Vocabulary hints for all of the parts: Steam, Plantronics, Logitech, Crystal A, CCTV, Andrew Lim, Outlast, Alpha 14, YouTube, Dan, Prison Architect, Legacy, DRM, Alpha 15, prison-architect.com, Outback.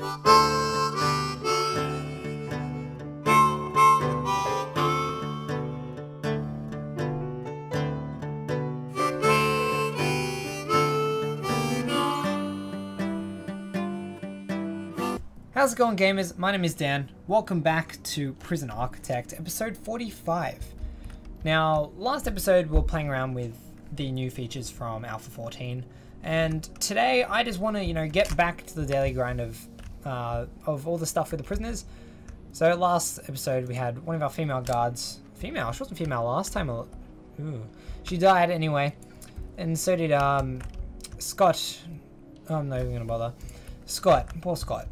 How's it going, gamers? My name is Dan. Welcome back to Prison Architect, episode 45. Now, last episode we were playing around with the new features from Alpha 14, and today I just want to, get back to the daily grind of all the stuff with the prisoners. So last episode we had one of our female guards. Female? She wasn't female last time. Ooh. She died anyway, and so did Scott. Oh, I'm not even gonna bother. Scott. Poor Scott.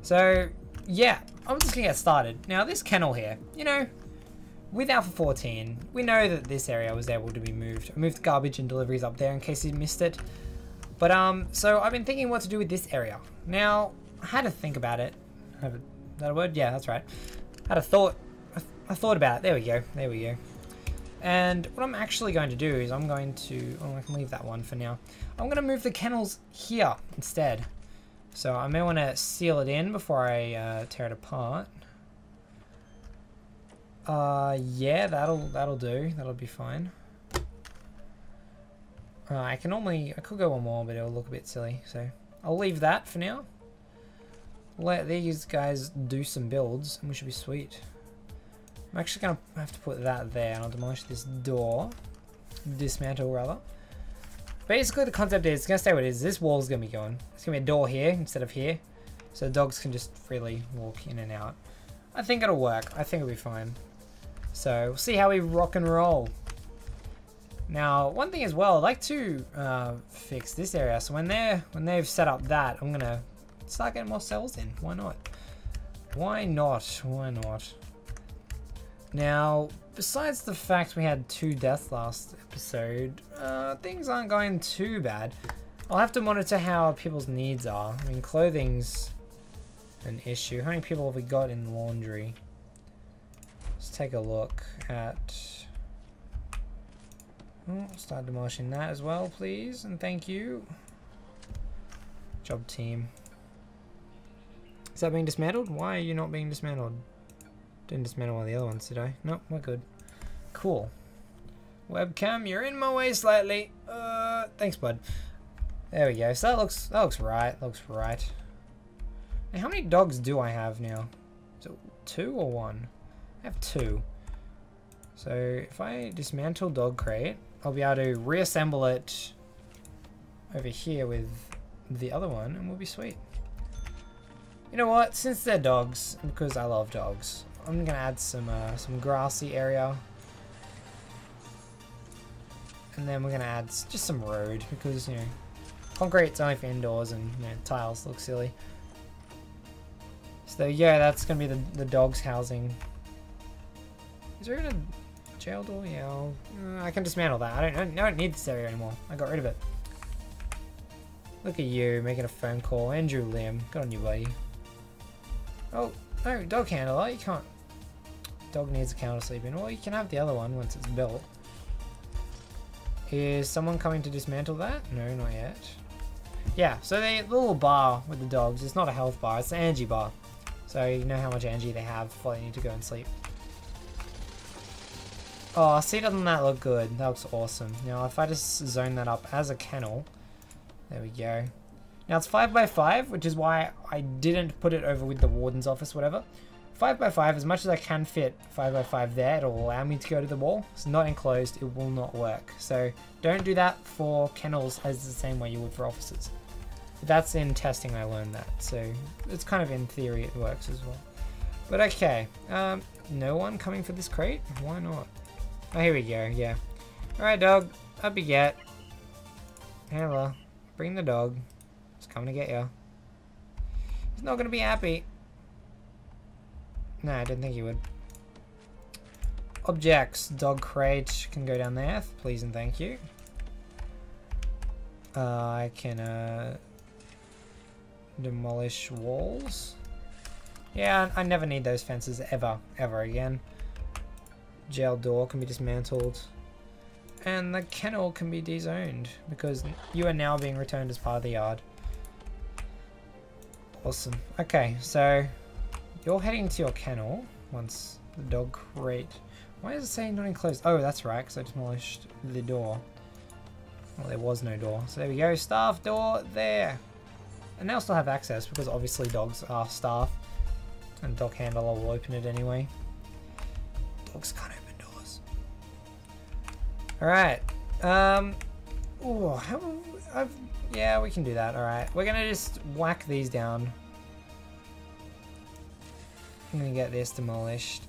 So, yeah, I'm just gonna get started. Now, this kennel here, with Alpha 14, we know that this area was able to be moved. I moved garbage and deliveries up there in case you missed it. But, so I've been thinking what to do with this area. Now, I had to think about it. Is that a word? Yeah, that's right. I had a thought. I thought about it. There we go. And what I'm actually going to do is I'm going to... Oh, I can leave that one for now. I'm gonna move the kennels here instead. So I may want to seal it in before I tear it apart. Yeah, that'll do. That'll be fine. I could go one more, but it'll look a bit silly. So I'll leave that for now. Let these guys do some builds, and we should be sweet. I'm actually gonna have to put that there, and I'll demolish this door, dismantle rather. Basically, the concept is, it's going to stay what it is. This wall's going to be going. It's going to be a door here instead of here. So dogs can just freely walk in and out. I think it'll work. I think it'll be fine. So, we'll see how we rock and roll. Now, one thing as well, I'd like to fix this area. So when they've set up that, I'm going to start getting more cells in. Why not? Why not? Why not? Now... Besides the fact we had 2 deaths last episode, things aren't going too bad. I'll have to monitor how people's needs are. I mean, clothing's an issue. How many people have we got in laundry? Let's take a look at... Oh, start demolishing that as well, please. And thank you. Job team. Is that being dismantled? Why are you not being dismantled? Didn't dismantle one of the other ones, did I? Nope, we're good. Cool. Webcam, you're in my way slightly. Thanks, bud. There we go. So that looks right. Looks right. Now, how many dogs do I have now? Is it 2 or 1? I have 2. So if I dismantle dog crate, I'll be able to reassemble it over here with the other one, and we'll be sweet. You know what? Since they're dogs, because I love dogs, I'm going to add some grassy area. And then we're going to add just some road, because, concrete's only for indoors and, tiles look silly. So, yeah, that's going to be the dog's housing. Is there a jail door? Yeah, I can dismantle that. I don't need this area anymore. I got rid of it. Look at you, making a phone call. Andrew Lim, good on you, buddy. Oh, no, dog handler, you can't. Dog needs a counter sleep in. Well, you can have the other one once it's built. Is someone coming to dismantle that? No, not yet. Yeah, so the little bar with the dogs, it's not a health bar, it's an energy bar. So you know how much energy they have before they need to go and sleep. Oh, see, doesn't that look good? That looks awesome. Now, if I just zone that up as a kennel, there we go. Now it's 5x5, which is why I didn't put it over with the warden's office, whatever. 5x5, as much as I can fit 5x5 there, it'll allow me to go to the wall. It's not enclosed, it will not work. So don't do that for kennels as the same way you would for offices. That's in testing, I learned that. So it's kind of in theory it works as well. But okay, no one coming for this crate? Why not? Oh, here we go, yeah. Alright, dog, up you get. Hello. Bring the dog. He's coming to get you. He's not going to be happy. No, I didn't think he would. Objects. Dog crate can go down there. Please and thank you. I can demolish walls. Yeah, I never need those fences ever, ever again. Jail door can be dismantled. And the kennel can be dezoned because you are now being returned as part of the yard. Awesome. Okay, so you're heading to your kennel once the dog crate. Why is it saying not enclosed? Oh, that's right, because I demolished the door. Well, there was no door. So there we go, staff door there. And they'll still have access because obviously dogs are staff. And dog handler will open it anyway. Dogs can't open doors. Alright. Yeah, we can do that. Alright. We're gonna just whack these down. I'm gonna get this demolished.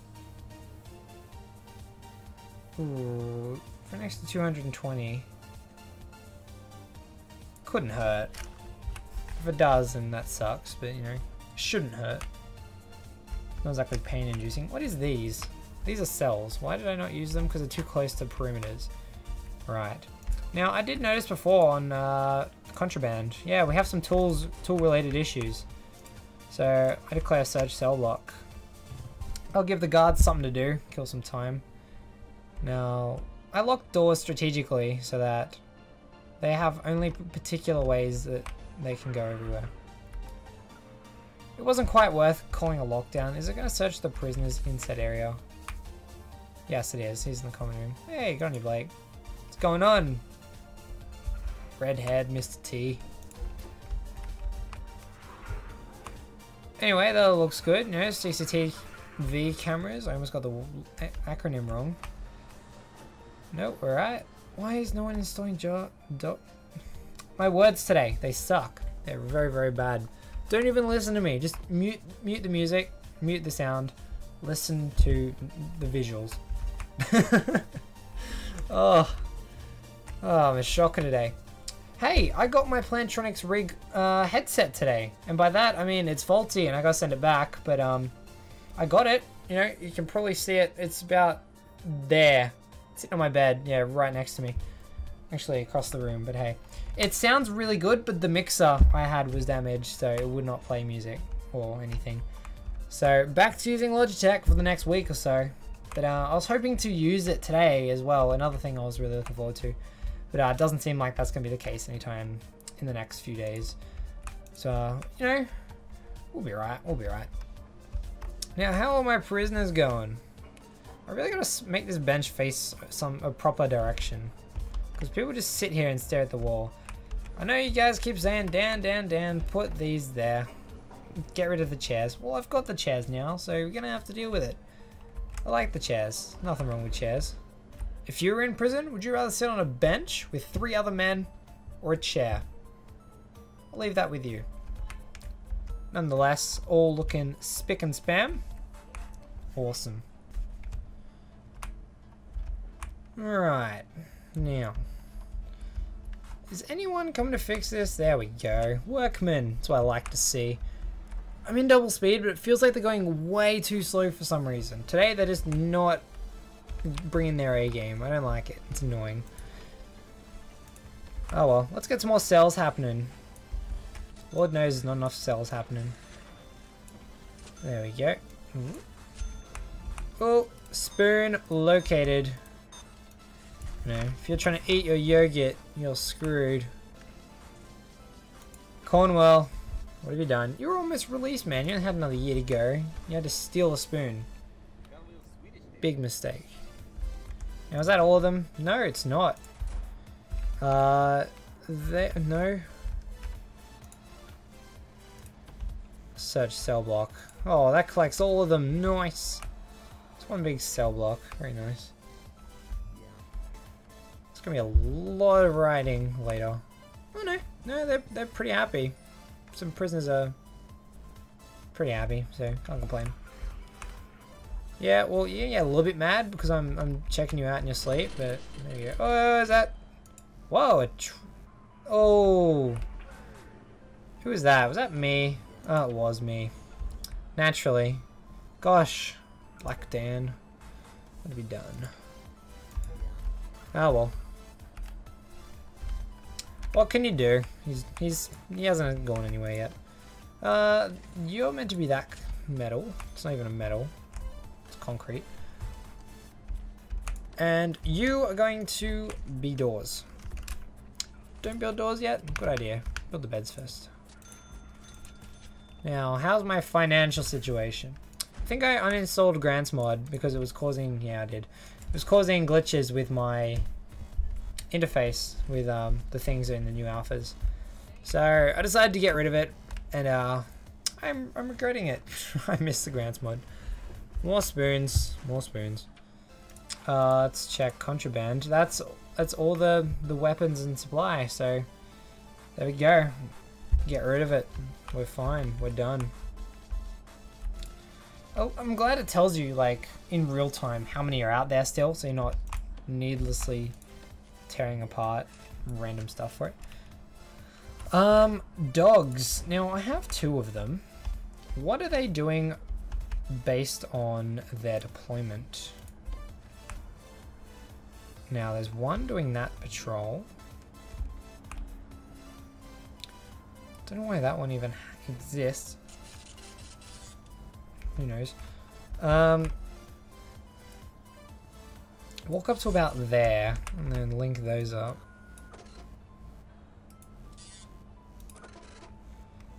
Ooh, for an extra 220. Couldn't hurt. If it does, then that sucks, but you know, shouldn't hurt. Not exactly pain inducing. What is these? These are cells. Why did I not use them? Because they're too close to perimeters. Right. Now, I did notice before on Contraband, yeah, we have some tool-related issues. So, I declare Surge Cell Block. I'll give the guards something to do. Kill some time. Now, I lock doors strategically so that they have only particular ways that they can go everywhere. It wasn't quite worth calling a lockdown. Is it going to search the prisoners in said area? Yes, it is. He's in the common room. Hey, good on you, Blake. What's going on? Redhead, Mr. T. Anyway, that looks good. No CCTV cameras. I almost got the acronym wrong. Nope, we're right. Why is no one installing my words today? They suck. They're very, very bad. Don't even listen to me. Just mute the music, mute the sound, listen to the visuals. Oh, I'm a shocker today. Hey, I got my Plantronics rig headset today. And by that, I mean it's faulty and I gotta send it back, but I got it. You know, you can probably see it. It's about there. It's sitting on my bed. Yeah, right next to me. Actually, across the room, but hey. It sounds really good, but the mixer I had was damaged, so it would not play music or anything. So, back to using Logitech for the next week or so. But I was hoping to use it today as well, another thing I was really looking forward to. But it doesn't seem like that's going to be the case anytime in the next few days. So, you know, we'll be right, we'll be right. Now, how are my prisoners going? I really got to make this bench face a proper direction. Because people just sit here and stare at the wall. I know you guys keep saying, Dan, put these there. Get rid of the chairs. Well, I've got the chairs now, so we're gonna have to deal with it. I like the chairs. Nothing wrong with chairs. If you were in prison, would you rather sit on a bench with 3 other men or a chair? I'll leave that with you. Nonetheless, all looking spick and spam. Awesome. Alright, now... is anyone coming to fix this? There we go. Workmen. That's what I like to see. I'm in double speed, but it feels like they're going way too slow for some reason. Today, they're just not bringing their A game. I don't like it. It's annoying. Oh well. Let's get some more cells happening. Lord knows there's not enough cells happening. There we go. Oh, spoon located. No, if you're trying to eat your yogurt, you're screwed. Cornwell, what have you done? You were almost released, man. You only had another year to go. You had to steal a spoon. Big mistake. Now, is that all of them? No, it's not. No. Search cell block. Oh, that collects all of them. Nice. It's one big cell block. Very nice. Gonna be a lot of writing later. Oh no, they're pretty happy. Some prisoners are pretty happy, so can't complain. Yeah, well, yeah, a little bit mad because I'm checking you out in your sleep, but there you go. Oh, is that? Whoa! Oh, who was that? Was that me? Oh, it was me. Naturally. Gosh, Black Dan. What have we done? Oh well. What can you do? He hasn't gone anywhere yet. You're meant to be that metal. It's not even a metal. It's concrete. And you are going to be doors. Don't build doors yet? Good idea. Build the beds first. Now, how's my financial situation? I think I uninstalled Grants Mod because it was causing, yeah, I did. It was causing glitches with my interface with the things in the new alphas. So I decided to get rid of it, and I'm regretting it. I miss the Grants Mod. More spoons, more spoons. Let's check contraband. That's all the weapons and supply. So there we go. Get rid of it. We're fine. We're done. Oh, I'm glad it tells you like in real time how many are out there still, so you're not needlessly tearing apart random stuff for it. Dogs. Now I have 2 of them. What are they doing based on their deployment? Now there's one doing that patrol. Don't know why that one even exists. Who knows? Walk up to about there and then link those up.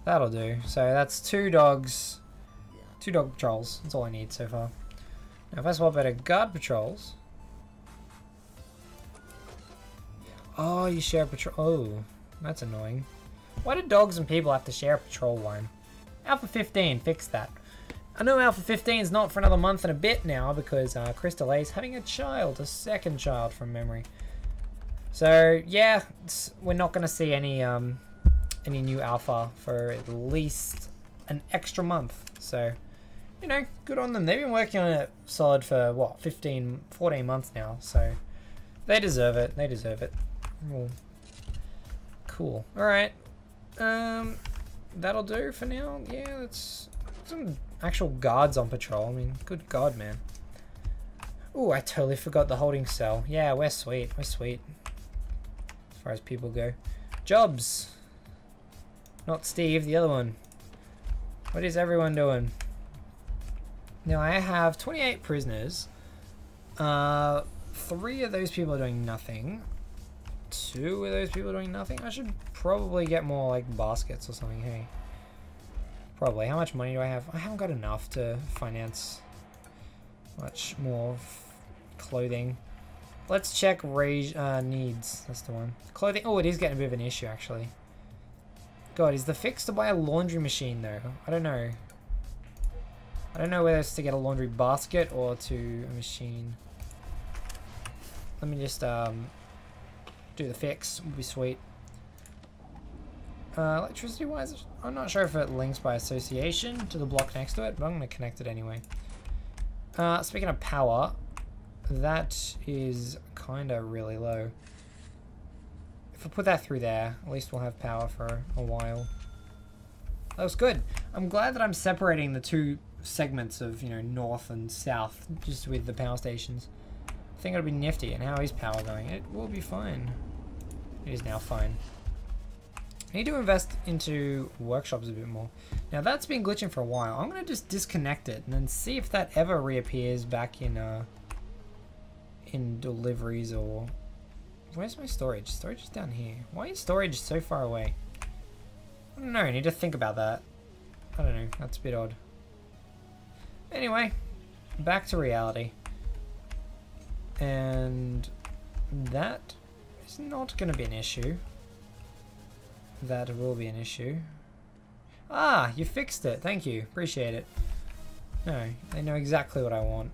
That'll do. So that's 2 dogs. 2 dog patrols. That's all I need so far. Now if I swap out to guard patrols. Oh, you share a patrol. Oh, that's annoying. Why do dogs and people have to share a patrol line? Alpha 15 fixed that. I know Alpha 15 is not for another month and a bit now because Crystal A is having a child, a second child from memory. So yeah, we're not going to see any new alpha for at least an extra month. So you know, good on them. They've been working on it solid for what, 15, 14 months now. So they deserve it. They deserve it. Cool. All right. That'll do for now. Yeah, that's some actual guards on patrol. I mean, good God, man. Ooh, I totally forgot the holding cell. Yeah, we're sweet. We're sweet. As far as people go. Jobs. Not Steve, the other one. What is everyone doing? Now, I have 28 prisoners. 3 of those people are doing nothing. 2 of those people doing nothing. I should probably get more like baskets or something. Hey, probably. How much money do I have? I haven't got enough to finance much more clothing. Let's check rage needs. That's the one. Clothing. Oh, it is getting a bit of an issue actually. God, is the fix to buy a laundry machine though? I don't know. I don't know whether it's to get a laundry basket or to a machine. Let me just do the fix, would be sweet. Electricity wise, I'm not sure if it links by association to the block next to it, but I'm gonna connect it anyway. Speaking of power, that is kinda really low. If I put that through there, at least we'll have power for a while. That was good. I'm glad that I'm separating the 2 segments of, you know, north and south, just with the power stations. I think it'll be nifty. And how is power going? It will be fine. It is now fine. I need to invest into workshops a bit more. Now that's been glitching for a while. I'm going to just disconnect it and then see if that ever reappears back in deliveries or... Where's my storage? Storage is down here. Why is storage so far away? I don't know. I need to think about that. I don't know. That's a bit odd. Anyway, back to reality. And that is not going to be an issue. That will be an issue. Ah, you fixed it. Thank you. Appreciate it. No, they know exactly what I want.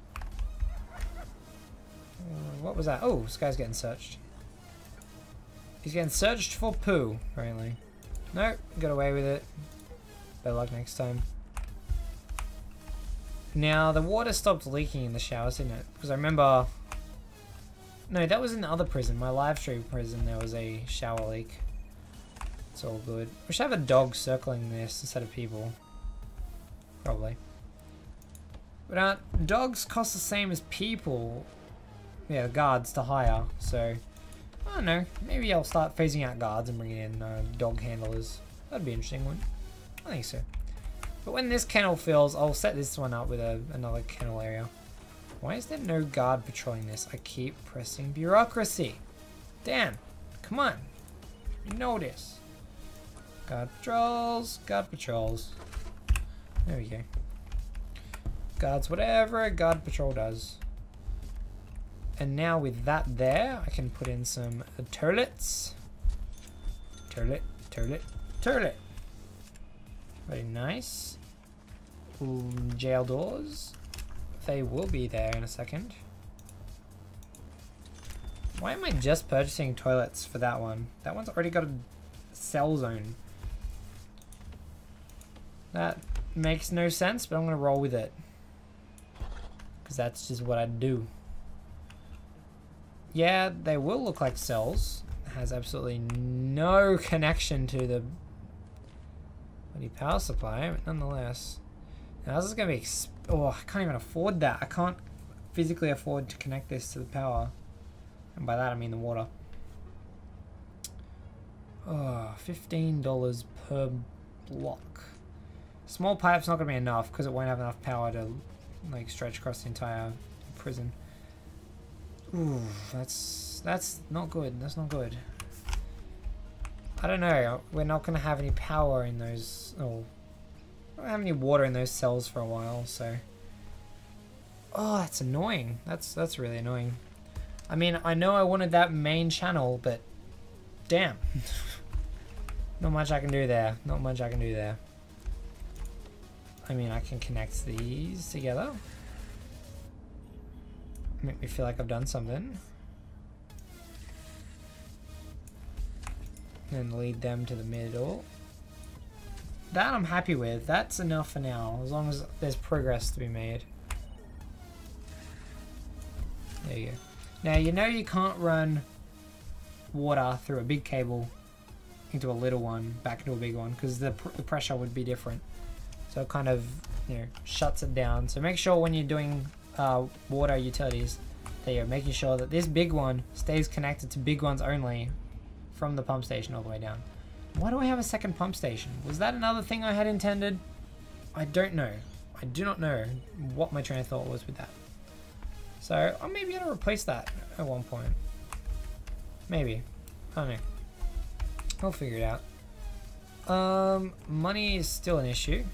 What was that? Oh, this guy's getting searched. He's getting searched for poo, apparently. Nope, got away with it. Better luck next time. Now, the water stopped leaking in the showers, didn't it? Because I remember... No, that was in the other prison. My live stream prison, there was a shower leak. It's all good. We should have a dog circling this instead of people. Probably. But dogs cost the same as people. Yeah, guards to hire. So, I don't know. Maybe I'll start phasing out guards and bringing in dog handlers. That'd be an interesting one. I think so. But when this kennel fills, I'll set this one up with another kennel area. Why is there no guard patrolling this? I keep pressing bureaucracy. Damn. Come on. You know this. Guard patrols. Guard patrols. There we go. Guards whatever a guard patrol does. And now with that there, I can put in some turrets. Turret. Very nice. Jail doors. They will be there in a second. Why am I just purchasing toilets for that one? That one's already got a cell zone. That makes no sense, but I'm gonna roll with it. Because that's just what I do. Yeah, they will look like cells. It has absolutely no connection to the bloody power supply, but nonetheless. Now this is gonna be oh, I can't even afford that. I can't physically afford to connect this to the power. And by that I mean the water. Oh, $15 per block. Small pipe's not gonna be enough because it won't have enough power to like stretch across the entire prison. Ooh, that's not good. That's not good. I don't know. We're not gonna have any power in those. Oh, I don't have any water in those cells for a while. So, oh, that's annoying. That's really annoying. I mean, I know I wanted that main channel, but damn. Not much I can do there. Not much I can do there. I mean, I can connect these together. Make me feel like I've done something. And lead them to the middle. That I'm happy with. That's enough for now, as long as there's progress to be made. There you go. Now, you know you can't run water through a big cable into a little one, back into a big one, because the pressure would be different. So it kind of, you know, shuts it down. So make sure when you're doing water utilities, that you're making sure that this big one stays connected to big ones only from the pump station all the way down. Why do I have a second pump station? Was that another thing I had intended? I don't know. I do not know what my train of thought was with that. So I may be able to replace that at one point. Maybe. I don't know. I'll figure it out. Money is still an issue.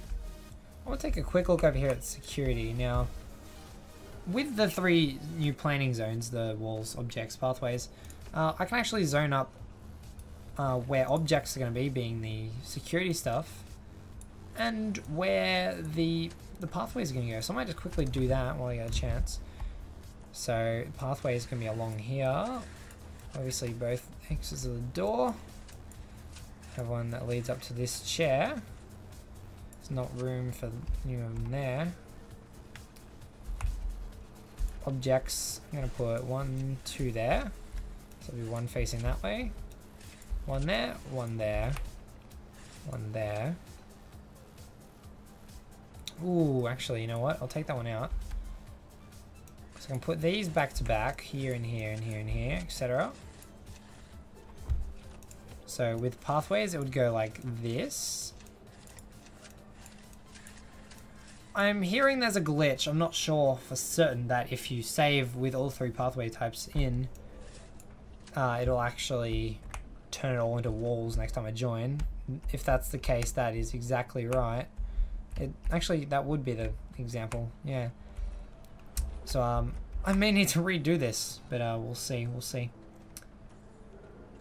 I'll take a quick look over here at security. Now, with the three new planning zones, the walls, objects, pathways, I can actually zone up where objects are going to be, being the security stuff, and where the pathways are going to go. So I might just quickly do that while I get a chance. So pathways can be along here. Obviously both exits of the door. Have one that leads up to this chair. Not room for you there. Objects, I'm gonna put 1, 2 there. So it'll be one facing that way. One there, one there, one there. Ooh, actually, you know what? I'll take that one out. So I can put these back to back, here and here and here and here, etc. So with pathways, it would go like this. I'm hearing there's a glitch. I'm not sure for certain that if you save with all three pathway types in, it'll actually turn it all into walls next time I join. If that's the case, that is exactly right. It actually, that would be the example, yeah. So I may need to redo this, but we'll see, we'll see.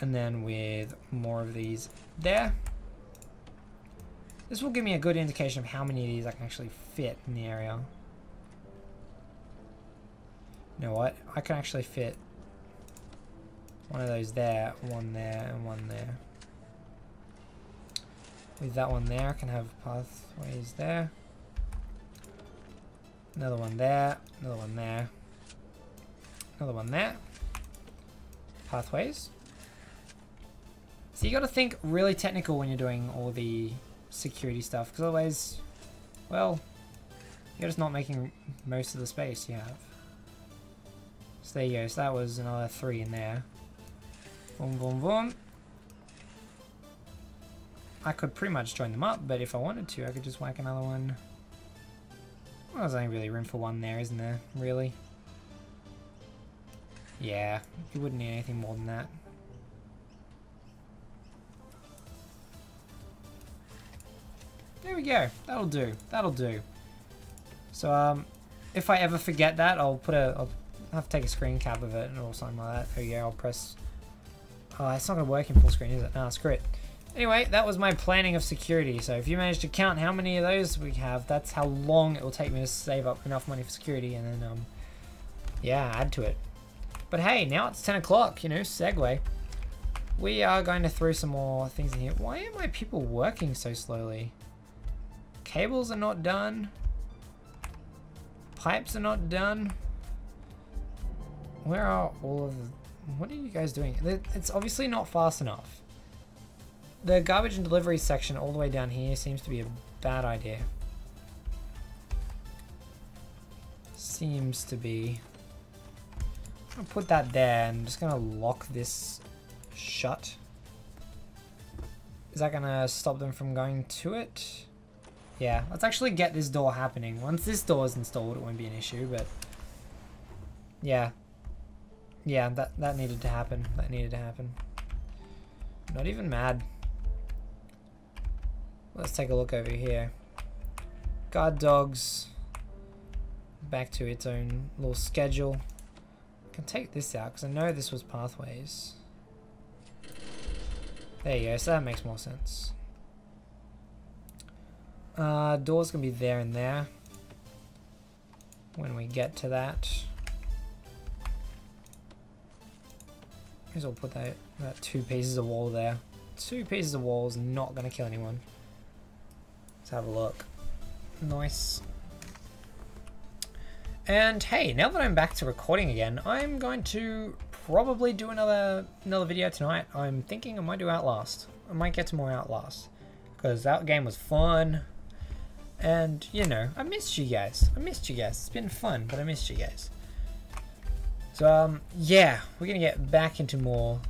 And then with more of these there. This will give me a good indication of how many of these I can actually fit in the area. You know what? I can actually fit one of those there, one there, and one there. With that one there, I can have pathways there. Another one there, another one there. Another one there. Pathways. So you gotta think really technical when you're doing all the security stuff, because otherwise, well, you're just not making most of the space you have. So there you go, so that was another 3 in there. Boom, boom, boom. I could pretty much join them up, but if I wanted to, I could just whack another one. Well, there's only really room for one there, isn't there? Really? Yeah, you wouldn't need anything more than that. There we go. That'll do. That'll do. So, if I ever forget that, I'll have to take a screen cap of it or something like that. There you go. I'll press... Oh, it's not going to work in full screen, is it? No, screw it. Anyway, that was my planning of security. So if you manage to count how many of those we have, that's how long it will take me to save up enough money for security. And then, yeah, add to it. But hey, now it's 10 o'clock, you know, segue. We are going to throw some more things in here. Why are my people working so slowly? Cables are not done. Pipes are not done. Where are all of the... What are you guys doing? It's obviously not fast enough. The garbage and delivery section all the way down here seems to be a bad idea. Seems to be. I'm gonna put that there and I'm just gonna lock this shut. Is that gonna stop them from going to it? Yeah, let's actually get this door happening. Once this door is installed, it won't be an issue, but yeah. Yeah, that needed to happen. That needed to happen. Not even mad. Let's take a look over here. Guard dogs. Back to its own little schedule. I can take this out because I know this was pathways. There you go, so that makes more sense. Doors can be there and there when we get to that. Might as well put that two pieces of wall there. Two pieces of wall is not going to kill anyone. Let's have a look. Nice. And hey, now that I'm back to recording again, I'm going to probably do another video tonight. I'm thinking I might do Outlast. I might get some more Outlast. Because that game was fun. And, you know, I missed you guys. I missed you guys. It's been fun, but I missed you guys. So, yeah. We're going to get back into more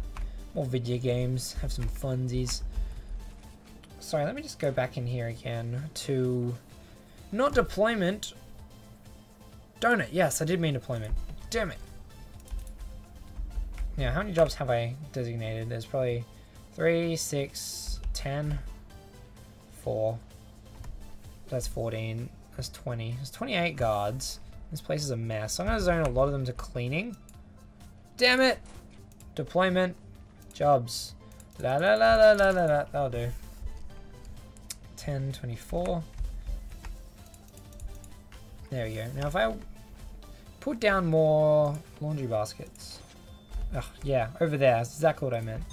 video games. Have some funsies. Sorry, let me just go back in here again to... Not deployment. Darn it, yes, I did mean deployment. Damn it. Now, how many jobs have I designated? There's probably 3, 6, 10, 4. That's 14. That's 20. There's 28 guards. This place is a mess. So I'm going to zone a lot of them to cleaning. Damn it! Deployment. Jobs. La la la la la la la. That'll do. 10, 24. There we go. Now if I put down more laundry baskets. Ugh, yeah, over there. That's exactly what I meant.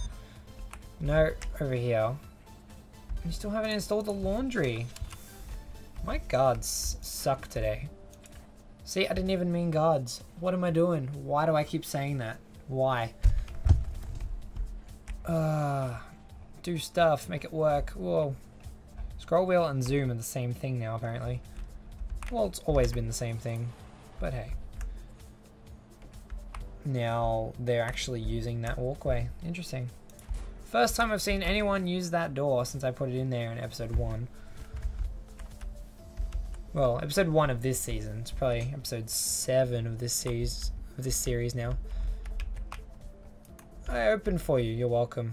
No, over here. You still haven't installed the laundry. My guards suck today. See, I didn't even mean guards. What am I doing? Why do I keep saying that? Why? Do stuff. Make it work. Whoa. Scroll wheel and zoom are the same thing now, apparently. Well, it's always been the same thing, but hey. Now they're actually using that walkway. Interesting. First time I've seen anyone use that door since I put it in there in episode 1. Well, episode 1 of this season. It's probably episode 7 of this series now. I opened for you. You're welcome.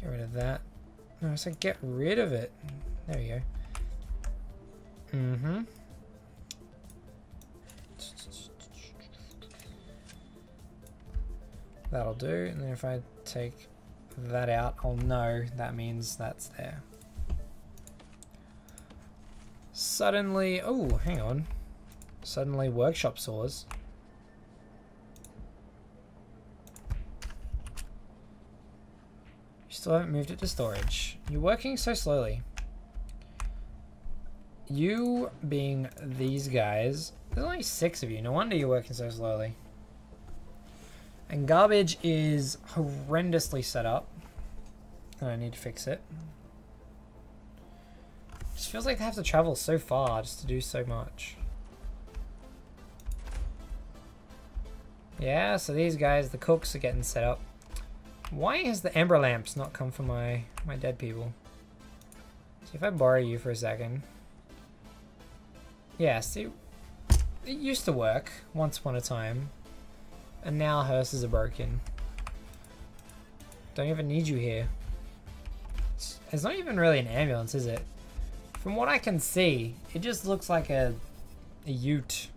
Get rid of that. No, I said get rid of it. There you go. Mm-hmm. That'll do. And then if I take that out, I'll know that means that's there. Suddenly... Oh, hang on. Suddenly workshop saws. You still haven't moved it to storage. You're working so slowly. You being these guys, there's only 6 of you. No wonder you're working so slowly. And garbage is horrendously set up. And I need to fix it. Just feels like they have to travel so far just to do so much. Yeah, so these guys, the cooks, are getting set up. Why has the amber lamps not come for my dead people? See, if I borrow you for a second. Yeah, see, it used to work once upon a time, and now hearses are broken. Don't even need you here. It's not even really an ambulance, is it? From what I can see, it just looks like a ute.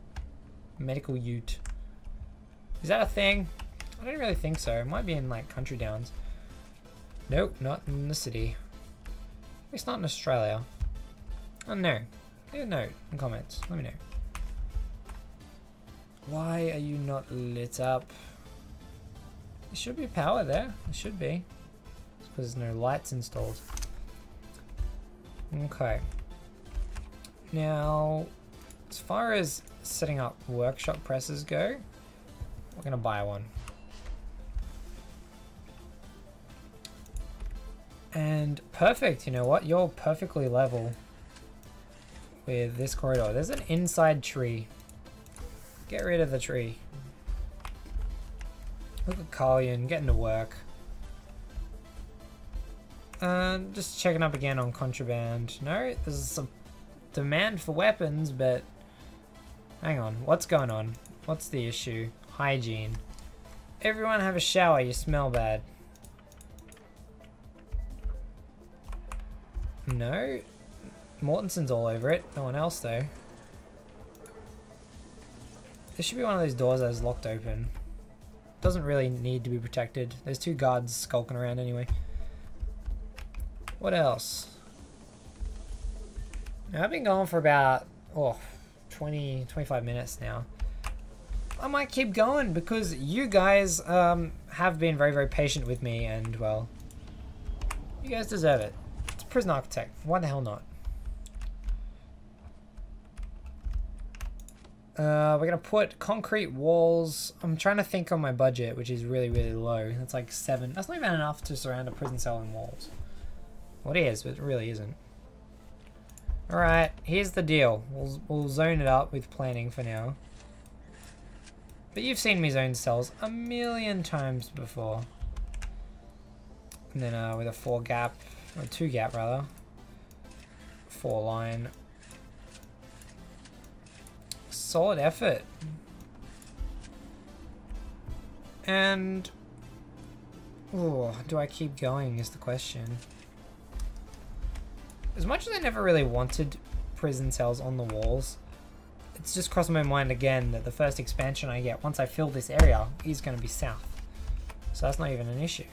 A medical ute. Is that a thing? I don't really think so. It might be in like Country Downs. Nope, not in the city. At least not in Australia. I don't know. Leave a note in comments. Let me know. Why are you not lit up? There should be power there. It should be. It's because there's no lights installed. Okay. Now, as far as setting up workshop presses go, we're going to buy one. And perfect, you know what? You're perfectly level with this corridor. There's an inside tree. Get rid of the tree. Look at Carlian getting to work. Just checking up again on contraband. No, there's some demand for weapons, but hang on, what's going on? What's the issue? Hygiene. Everyone have a shower, you smell bad. No, Mortensen's all over it. No one else though. There should be one of those doors that is locked open. Doesn't really need to be protected. There's two guards skulking around anyway. What else? Now, I've been going for about 25 minutes now. I might keep going because you guys have been very, very patient with me, and well, you guys deserve it. It's Prison Architect. Why the hell not? We're gonna put concrete walls. I'm trying to think on my budget, which is really, really low. That's like 7. That's not even enough to surround a prison cell in walls. Well, it is, but it really isn't. Alright, here's the deal. We'll zone it up with planning for now. But you've seen me zone cells a million times before. And then with a 4 gap, or 2 gap rather. 4 line. Solid effort. And... ooh, do I keep going is the question. As much as I never really wanted prison cells on the walls, it's just crossed my mind again that the first expansion I get once I fill this area is going to be south. So that's not even an issue.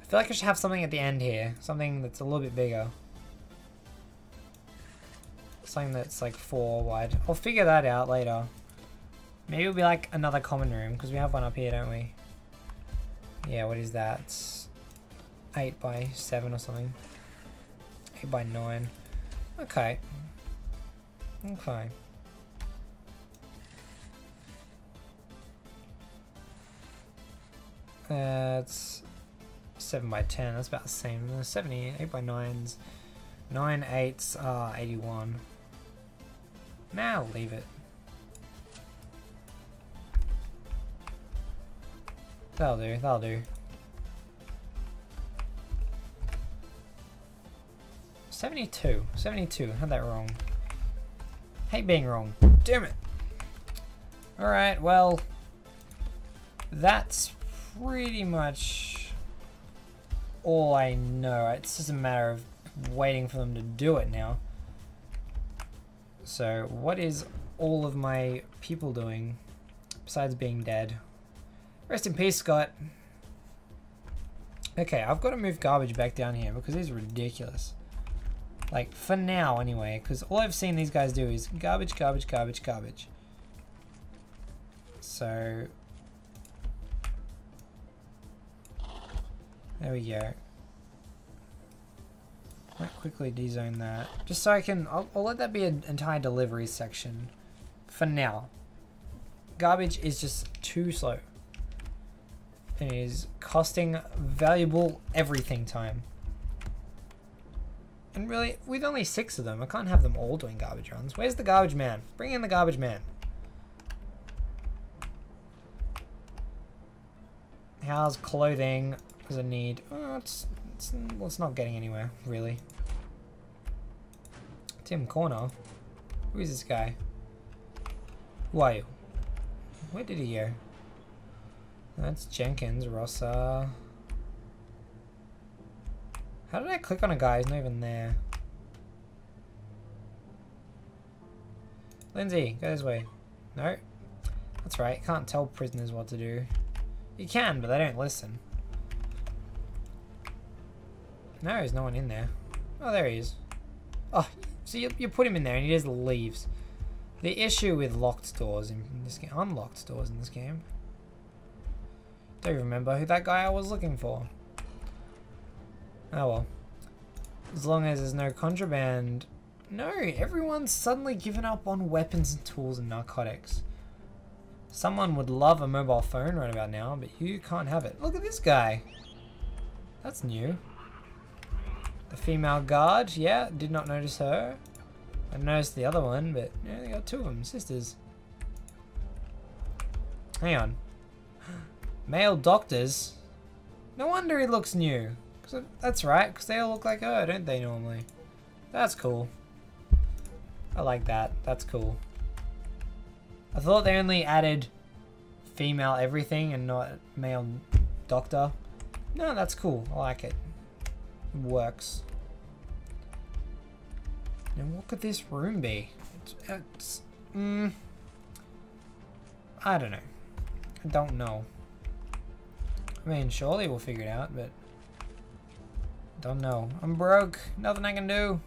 I feel like I should have something at the end here. Something that's a little bit bigger. Something that's like 4 wide. I'll figure that out later. Maybe it'll be like another common room, because we have one up here, don't we? Yeah, what is that? It's 8 by 7 or something. 8 by 9. Okay. Okay. That's 7 by 10. That's about the same. 70. 8 by 9s. 9 8s are 81. Now leave it. That'll do. That'll do. 72. 72. I had that wrong. Hate being wrong. Damn it. Alright, well, that's pretty much all I know. It's just a matter of waiting for them to do it now. So, what is all of my people doing besides being dead? Rest in peace, Scott. Okay, I've got to move garbage back down here because it's ridiculous. Like, for now, anyway, because all I've seen these guys do is garbage, garbage, garbage, garbage. So... there we go. Might quickly dezone that. Just so I can... I'll let that be an entire delivery section. For now. Garbage is just too slow. It is costing valuable everything time. And really, with only 6 of them, I can't have them all doing garbage runs. Where's the garbage man? Bring in the garbage man. How's clothing? Does it need? Oh, it's not getting anywhere, really. Tim Corner? Who is this guy? Who are you? Where did he go? That's Jenkins, Rossa. How did I click on a guy? He's not even there. Lindsay, go this way. No? That's right, can't tell prisoners what to do. You can, but they don't listen. No, there's no one in there. Oh, there he is. Oh, so you put him in there and he just leaves. The issue with locked doors in this game, unlocked doors in this game. Don't even remember who that guy I was looking for. Oh well. As long as there's no contraband. No, everyone's suddenly given up on weapons and tools and narcotics. Someone would love a mobile phone right about now, but you can't have it. Look at this guy. That's new. The female guard, yeah, did not notice her. I noticed the other one, but yeah, they got two of them, sisters. Hang on. Male doctors? No wonder he looks new. Cause that's right, because they all look like her, don't they, normally? That's cool. I like that. That's cool. I thought they only added female everything and not male doctor. No, that's cool. I like it. It works. Now what could this room be? I don't know. I don't know. I mean, surely we'll figure it out, but don't know. I'm broke. Nothing I can do.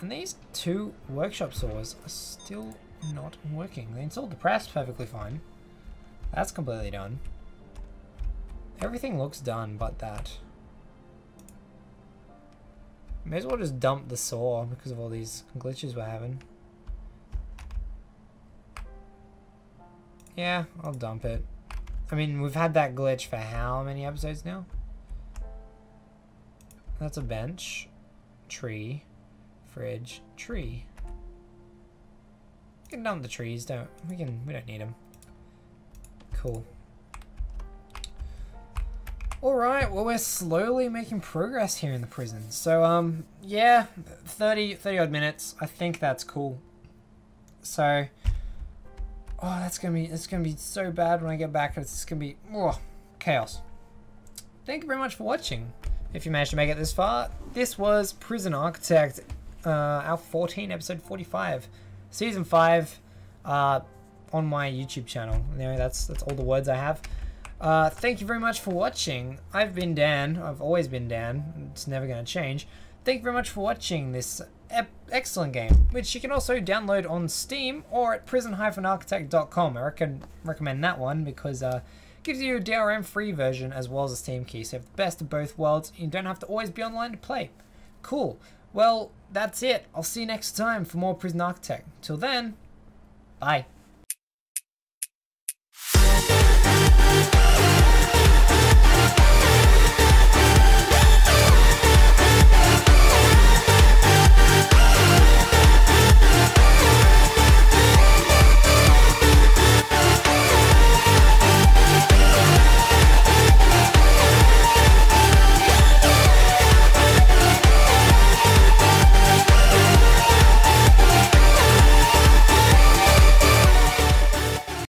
And these two workshop saws are still not working. They installed the press perfectly fine. That's completely done. Everything looks done but that. May as well just dump the saw because of all these glitches we're having. Yeah, I'll dump it. I mean, we've had that glitch for how many episodes now? That's a bench, tree, fridge, tree. We can dump the trees, we don't need them. Cool. Alright, well, we're slowly making progress here in the prison. So, yeah, 30-odd minutes. I think that's cool. So, oh, that's gonna be so bad when I get back. It's just gonna be, oh, chaos. Thank you very much for watching. If you managed to make it this far, this was Prison Architect, Alpha 14, episode 45, season 5, on my YouTube channel. Anyway, that's all the words I have. Thank you very much for watching. I've been Dan. I've always been Dan. It's never going to change. Thank you very much for watching this excellent game, which you can also download on Steam or at prison-architect.com. I recommend that one because, gives you a DRM free version as well as a Steam key, so you have the best of both worlds and you don't have to always be online to play. Cool. Well, that's it. I'll see you next time for more Prison Architect. Till then, bye.